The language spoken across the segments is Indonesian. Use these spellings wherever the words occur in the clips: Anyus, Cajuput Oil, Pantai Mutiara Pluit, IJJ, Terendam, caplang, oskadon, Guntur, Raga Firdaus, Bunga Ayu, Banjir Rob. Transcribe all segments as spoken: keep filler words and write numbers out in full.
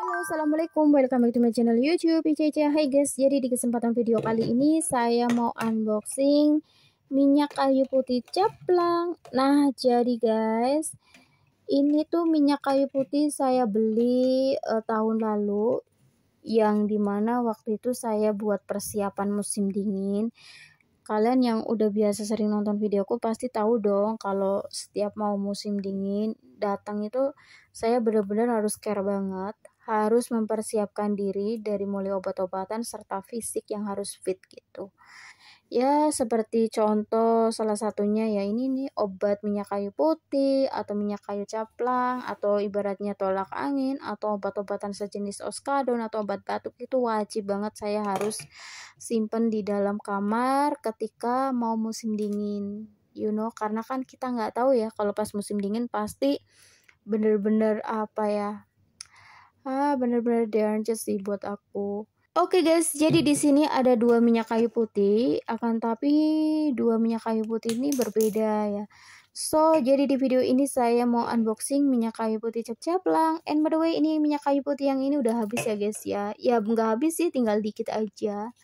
Halo, assalamualaikum, welcome back to my channel YouTube I J J. Hai guys, jadi di kesempatan video kali ini saya mau unboxing minyak kayu putih caplang. Nah, jadi guys, ini tuh minyak kayu putih saya beli uh, tahun lalu, yang dimana waktu itu saya buat persiapan musim dingin. Kalian yang udah biasa sering nonton videoku pasti tahu dong kalau setiap mau musim dingin datang itu saya benar-benar harus care banget, harus mempersiapkan diri dari mulai obat-obatan serta fisik yang harus fit gitu. Ya, seperti contoh salah satunya ya ini nih, obat minyak kayu putih atau minyak kayu caplang atau ibaratnya tolak angin atau obat-obatan sejenis oskadon atau obat batuk itu wajib banget saya harus simpen di dalam kamar ketika mau musim dingin. You know, karena kan kita nggak tahu ya kalau pas musim dingin pasti bener-bener apa ya, ah bener-bener danger sih buat aku. Oke guys, jadi di sini ada dua minyak kayu putih, akan tapi dua minyak kayu putih ini berbeda ya. So, jadi di video ini saya mau unboxing minyak kayu putih caplang. And by the way, ini minyak kayu putih yang ini udah habis ya guys ya. Ya nggak habis sih, tinggal dikit aja.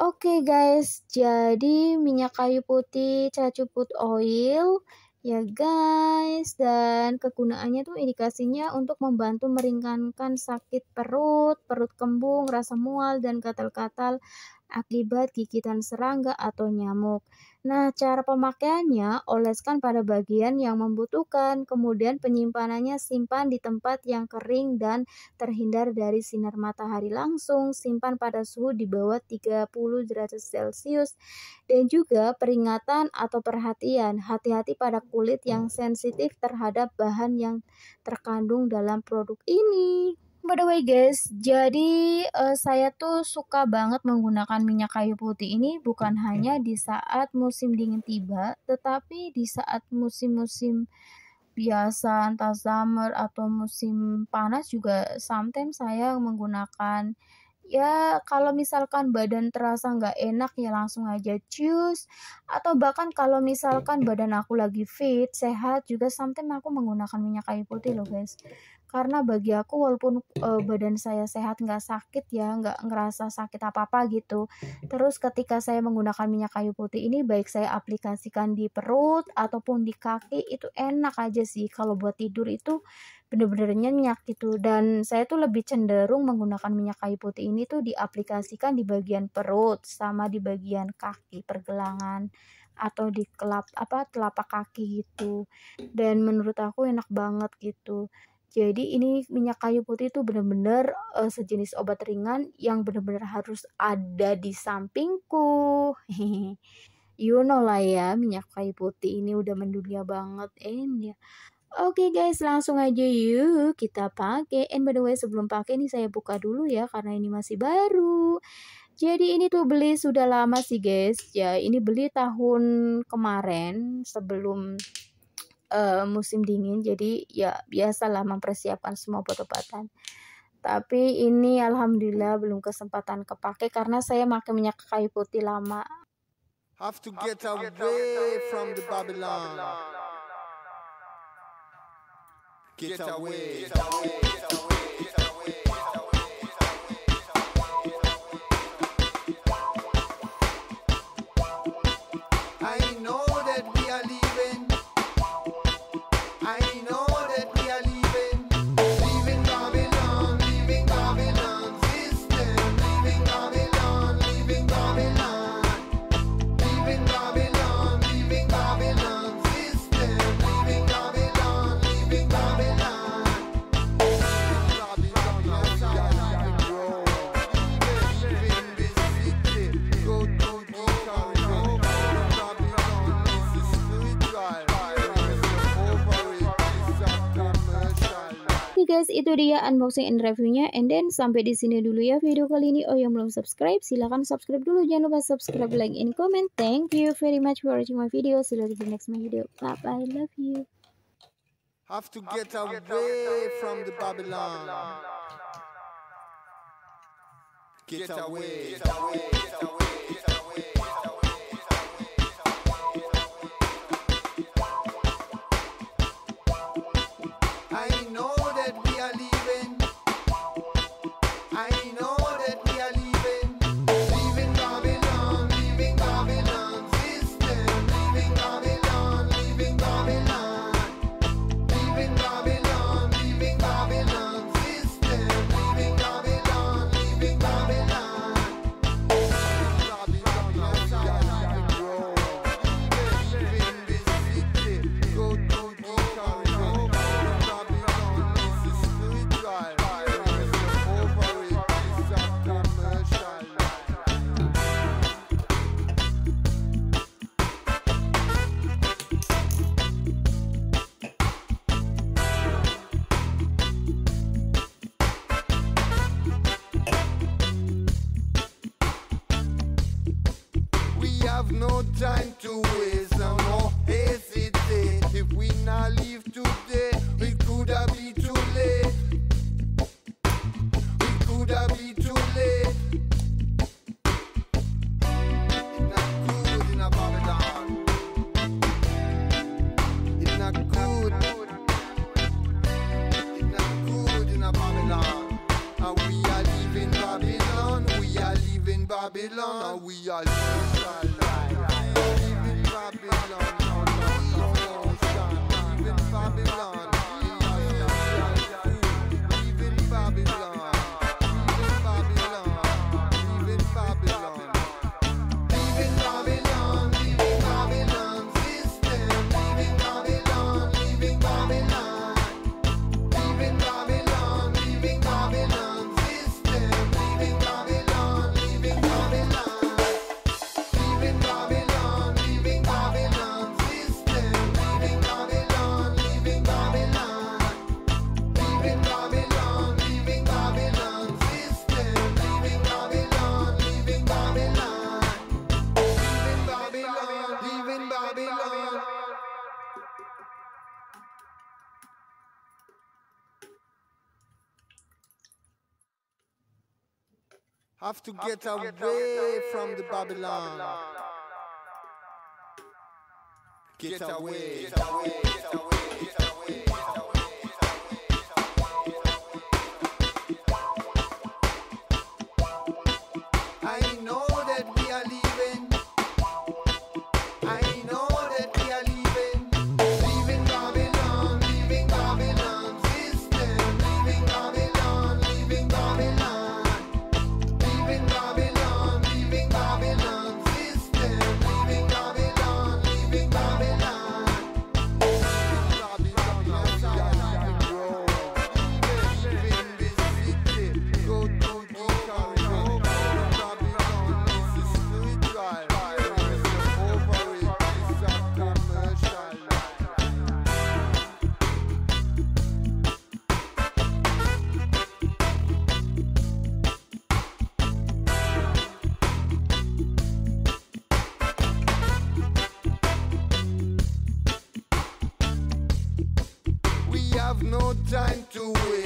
Oke guys, jadi minyak kayu putih Cajuput Oil ya guys, dan kegunaannya tuh indikasinya untuk membantu meringankan sakit perut, perut kembung, rasa mual, dan gatal-gatal akibat gigitan serangga atau nyamuk. Nah, cara pemakaiannya, oleskan pada bagian yang membutuhkan, kemudian penyimpanannya simpan di tempat yang kering dan terhindar dari sinar matahari langsung, simpan pada suhu di bawah tiga puluh derajat Celcius, dan juga peringatan atau perhatian, hati-hati pada kulit yang sensitif terhadap bahan yang terkandung dalam produk ini. By the way guys, jadi uh, saya tuh suka banget menggunakan minyak kayu putih ini bukan hanya di saat musim dingin tiba, tetapi di saat musim-musim biasa, entah summer atau musim panas juga sometimes saya menggunakan. Ya, kalau misalkan badan terasa nggak enak ya langsung aja jus, atau bahkan kalau misalkan badan aku lagi fit, sehat juga sometimes aku menggunakan minyak kayu putih loh guys. Karena bagi aku walaupun uh, badan saya sehat, nggak sakit ya, nggak ngerasa sakit apa-apa gitu. Terus ketika saya menggunakan minyak kayu putih ini, baik saya aplikasikan di perut ataupun di kaki, itu enak aja sih. Kalau buat tidur itu bener-bener nyenyak gitu. Dan saya tuh lebih cenderung menggunakan minyak kayu putih ini tuh diaplikasikan di bagian perut sama di bagian kaki pergelangan atau di kelap apa telapak kaki gitu. Dan menurut aku enak banget gitu. Jadi ini minyak kayu putih itu benar-benar uh, sejenis obat ringan yang benar-benar harus ada di sampingku. You know lah ya, minyak kayu putih ini udah mendunia banget. And ya. Oke guys, langsung aja yuk kita pakai. And by the way, sebelum pakai ini saya buka dulu ya karena ini masih baru. Jadi ini tuh beli sudah lama sih guys. Ya, ini beli tahun kemarin sebelum Uh, musim dingin, jadi ya biasalah mempersiapkan semua obat-obatan. Tapi ini alhamdulillah belum kesempatan kepake karena saya pakai minyak kayu putih lama. Have to get away from the Babylon. Get away. Get away. Get away. Guys, itu dia unboxing and reviewnya. And then sampai di sini dulu ya video kali ini. Oh, yang belum subscribe silahkan subscribe dulu, jangan lupa subscribe, like, and comment. Thank you very much for watching my video. See you in the next my video. Bye bye, love you. Have to get away from the Babylon. Get away. Get away. Get away. I know that we are leaving. No time to waste, and no hesitate. If we not leave today, we could have been too late. We could have been too late. It's not good in a Babylon. It's not good. It's not good in a Babylon. And we are leaving Babylon. We are leaving Babylon. And we are leaving Babylon. Have to get away from the Babylon. Get away, get away, get away, get away, get away. I know that we are leaving. I know that we are leaving. Leaving Babylon, leaving Babylon system, leaving Babylon, leaving Babylon. No time to wait.